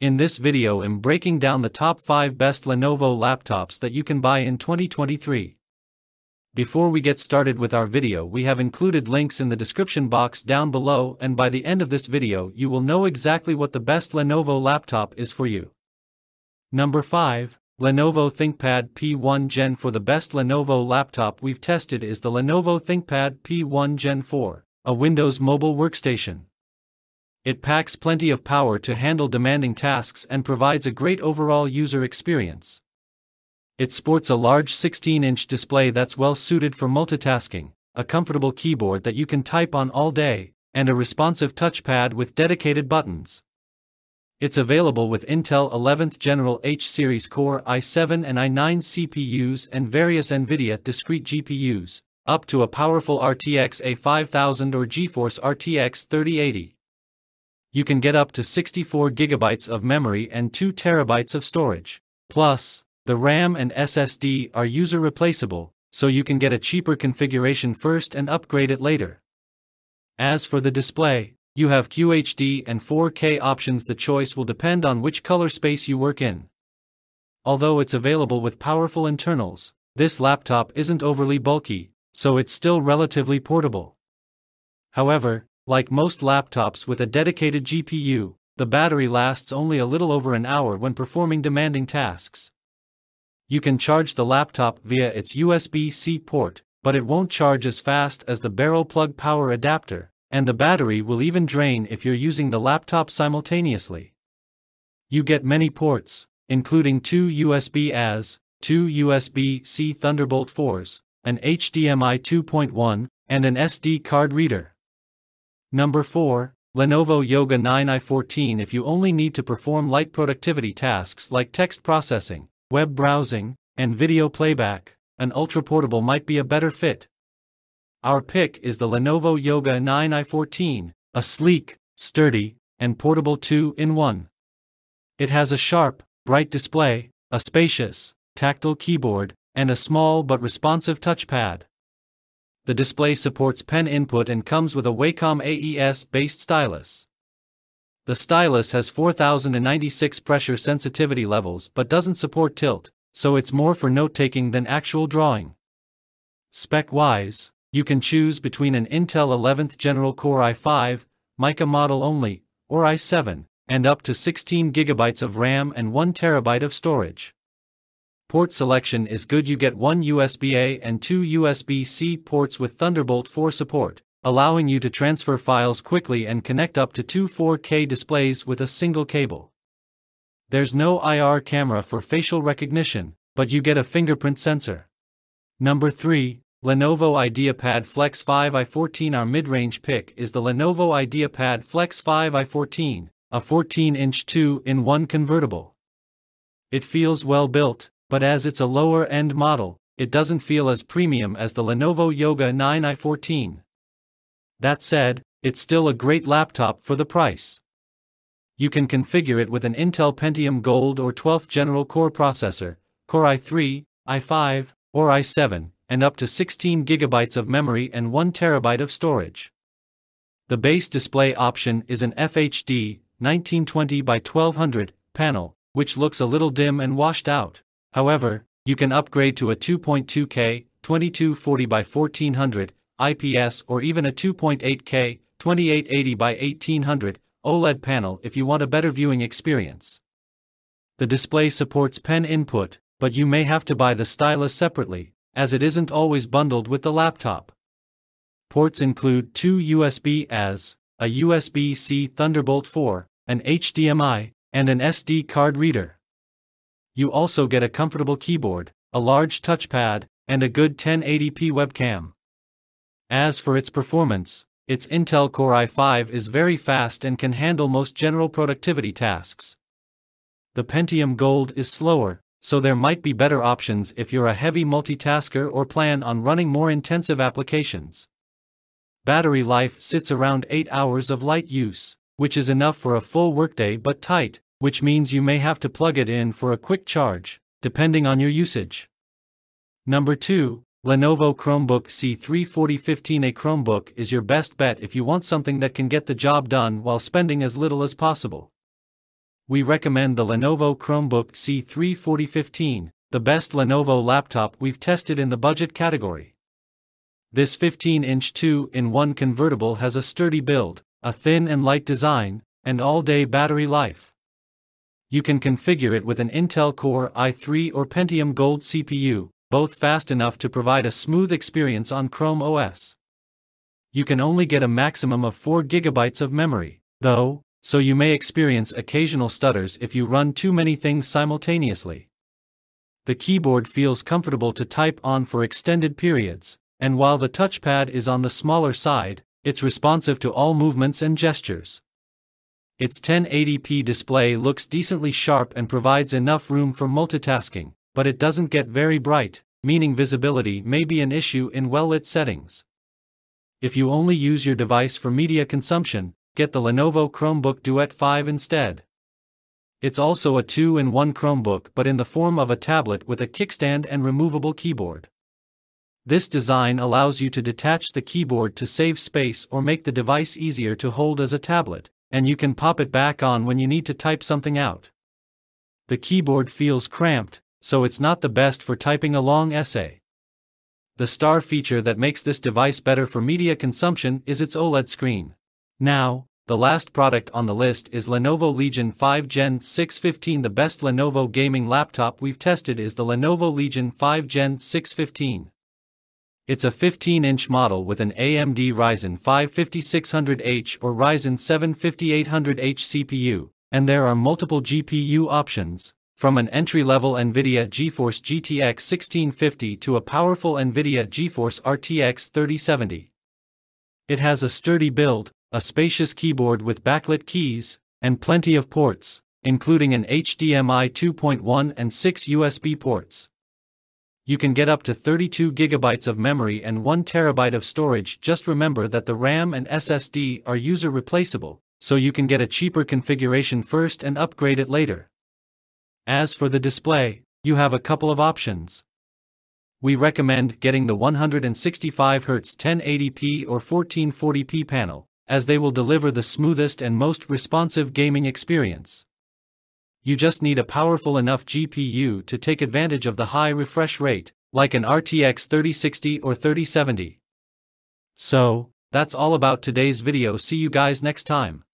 In this video I'm breaking down the top 5 best Lenovo laptops that you can buy in 2023. Before we get started with our video, we have included links in the description box down below, and by the end of this video you will know exactly what the best Lenovo laptop is for you. Number 5. Lenovo ThinkPad P1 Gen 4. The best Lenovo laptop we've tested is the Lenovo ThinkPad P1 Gen 4, a Windows mobile workstation. It packs plenty of power to handle demanding tasks and provides a great overall user experience. It sports a large 16-inch display that's well suited for multitasking, a comfortable keyboard that you can type on all day, and a responsive touchpad with dedicated buttons. It's available with Intel 11th General H series Core i7 and i9 CPUs and various NVIDIA discrete GPUs, up to a powerful RTX A5000 or GeForce RTX 3080. You can get up to 64 GB of memory and 2 TB of storage. Plus, the RAM and SSD are user replaceable, so you can get a cheaper configuration first and upgrade it later. As for the display, you have QHD and 4K options. The choice will depend on which color space you work in. Although it's available with powerful internals, this laptop isn't overly bulky, so it's still relatively portable. However, like most laptops with a dedicated GPU, the battery lasts only a little over an hour when performing demanding tasks. You can charge the laptop via its USB-C port, but it won't charge as fast as the barrel plug power adapter, and the battery will even drain if you're using the laptop simultaneously. You get many ports, including 2 USB-As, 2 USB-C Thunderbolt 4s, an HDMI 2.1, and an SD card reader. Number 4. Lenovo Yoga 9i14. If you only need to perform light productivity tasks like text processing, web browsing, and video playback, an ultra-portable might be a better fit. Our pick is the Lenovo Yoga 9i14, a sleek, sturdy, and portable 2-in-1. It has a sharp, bright display, a spacious, tactile keyboard, and a small but responsive touchpad. The display supports pen input and comes with a Wacom AES-based stylus. The stylus has 4096 pressure sensitivity levels but doesn't support tilt, so it's more for note-taking than actual drawing. Spec-wise, you can choose between an Intel 11th General Core i5, Mica model only, or i7, and up to 16 GB of RAM and 1 TB of storage. Port selection is good. You get 1 USB-A and 2 USB-C ports with Thunderbolt 4 support, allowing you to transfer files quickly and connect up to 2 4K displays with a single cable. There's no IR camera for facial recognition, but you get a fingerprint sensor. Number 3. Lenovo IdeaPad Flex 5i14. Our mid-range pick is the Lenovo IdeaPad Flex 5i14, a 14-inch 2-in-1 convertible. It feels well built, but as it's a lower-end model, it doesn't feel as premium as the Lenovo Yoga 9i14. That said, it's still a great laptop for the price. You can configure it with an Intel Pentium Gold or 12th General Core processor, Core i3, i5, or i7, and up to 16 GB of memory and 1 TB of storage. The base display option is an FHD 1920x1200 panel, which looks a little dim and washed out. However, you can upgrade to a 2.2K 2240x1400 IPS or even a 2.8K 2880x1800 OLED panel if you want a better viewing experience. The display supports pen input, but you may have to buy the stylus separately, as it isn't always bundled with the laptop. Ports include 2 USB-As, a USB-C Thunderbolt 4, an HDMI, and an SD card reader. You also get a comfortable keyboard, a large touchpad, and a good 1080p webcam. As for its performance, its Intel Core i5 is very fast and can handle most general productivity tasks. The Pentium Gold is slower, so there might be better options if you're a heavy multitasker or plan on running more intensive applications. Battery life sits around 8 hours of light use, which is enough for a full workday but tight, which means you may have to plug it in for a quick charge, depending on your usage. Number 2. Lenovo Chromebook C340 15. A Chromebook is your best bet if you want something that can get the job done while spending as little as possible. we recommend the Lenovo Chromebook C340 15, the best Lenovo laptop we've tested in the budget category. This 15-inch 2-in-1 convertible has a sturdy build, a thin and light design, and all-day battery life. You can configure it with an Intel Core i3 or Pentium Gold CPU, both fast enough to provide a smooth experience on Chrome OS. You can only get a maximum of 4 GB of memory, though, so you may experience occasional stutters if you run too many things simultaneously. The keyboard feels comfortable to type on for extended periods, and while the touchpad is on the smaller side, it's responsive to all movements and gestures. Its 1080p display looks decently sharp and provides enough room for multitasking, but it doesn't get very bright, meaning visibility may be an issue in well-lit settings. If you only use your device for media consumption, get the Lenovo Chromebook Duet 5 instead. It's also a 2-in-1 Chromebook but in the form of a tablet with a kickstand and removable keyboard. This design allows you to detach the keyboard to save space or make the device easier to hold as a tablet, and you can pop it back on when you need to type something out. The keyboard feels cramped, so it's not the best for typing a long essay. The star feature that makes this device better for media consumption is its OLED screen. Now, the last product on the list is Lenovo Legion 5 Gen 615. The best Lenovo gaming laptop we've tested is the Lenovo Legion 5 Gen 615. It's a 15-inch model with an AMD Ryzen 5 5600H or Ryzen 7 5800H CPU, and there are multiple GPU options, from an entry-level NVIDIA GeForce GTX 1650 to a powerful NVIDIA GeForce RTX 3070. It has a sturdy build, a spacious keyboard with backlit keys, and plenty of ports, including an HDMI 2.1 and 6 USB ports. You can get up to 32 GB of memory and 1 TB of storage. Just remember that the RAM and SSD are user replaceable, so you can get a cheaper configuration first and upgrade it later. As for the display, you have a couple of options. We recommend getting the 165 Hz 1080p or 1440p panel, as they will deliver the smoothest and most responsive gaming experience. You just need a powerful enough GPU to take advantage of the high refresh rate, like an RTX 3060 or 3070. So, that's all about today's video. See you guys next time.